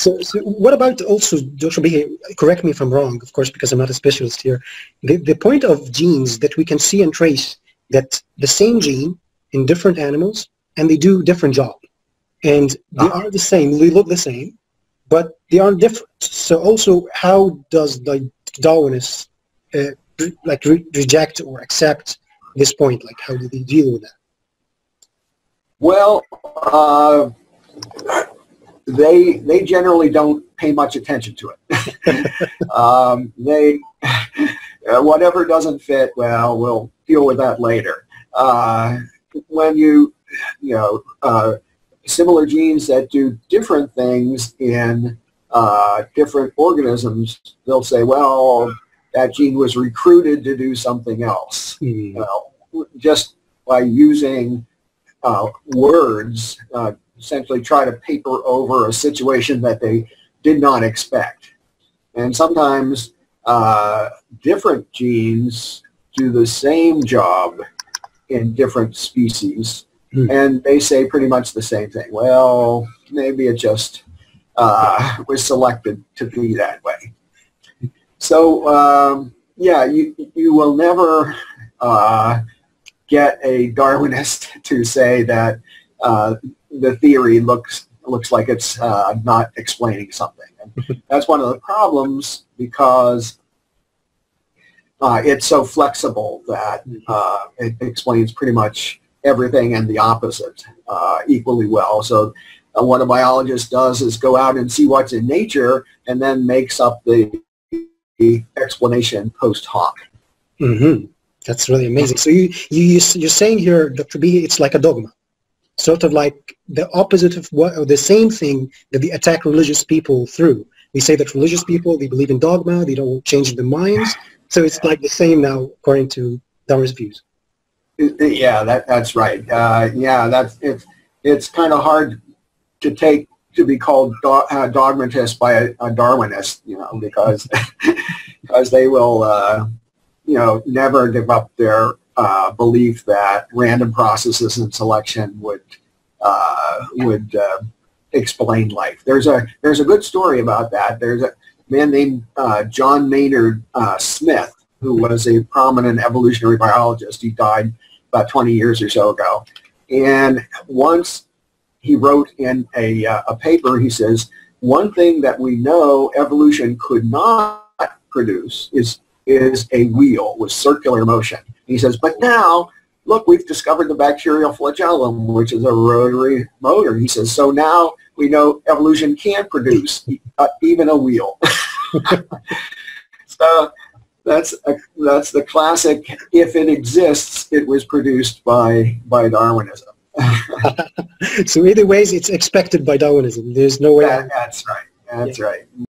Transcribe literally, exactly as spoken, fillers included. So, so what about also, Joshua, correct me if I'm wrong, of course, because I'm not a specialist here, the, the point of genes that we can see and trace that the same gene in different animals, and they do different job. And they ah. are the same, they look the same, but they are different. So also, how does like Darwinists uh, re like re reject or accept this point? Like, how do they deal with that? Well, uh, they they generally don't pay much attention to it. um, they uh, whatever doesn't fit, well, we'll deal with that later. Uh, when you you know uh, similar genes that do different things in uh, different organisms, they'll say, well, that gene was recruited to do something else. Mm. Well, just by using uh, words, uh, essentially try to paper over a situation that they did not expect. And sometimes uh, different genes do the same job in different species, mm. and they say pretty much the same thing. Well, maybe it just uh, was selected to be that way. So um, yeah, you, you will never uh, get a Darwinist to say that uh, the theory looks looks like it's uh, not explaining something. And that's one of the problems, because uh, it's so flexible that uh, it explains pretty much everything and the opposite uh, equally well. So uh, what a biologist does is go out and see what's in nature and then makes up the explanation post hoc. Mm-hmm. That's really amazing. So you, you, you're saying here, Doctor B, it's like a dogma, sort of like the opposite of what, or the same thing that they attack religious people through. They say that religious people, they believe in dogma, they don't change their minds. So it's like the same now, according to Darwin's views. Yeah, that, that's right. Uh, yeah, that's, it's, it's kind of hard to take to be called do, uh, dogmatist by a, a Darwinist, you know, because because they will, uh, you know, never give up their uh, belief that random processes and selection would uh, would uh, explain life. There's a there's a good story about that. There's a man named uh, John Maynard uh, Smith, who was a prominent evolutionary biologist. He died about twenty years or so ago, and once he wrote in a, uh, a paper, he says, one thing that we know evolution could not produce is, is a wheel with circular motion. And he says, but now, look, we've discovered the bacterial flagellum, which is a rotary motor. He says, so now we know evolution can produce uh, even a wheel. So that's, a, that's the classic, if it exists, it was produced by, by Darwinism. So either ways, it's expected by Darwinism. There's no way. That, that's right. That's yeah. right.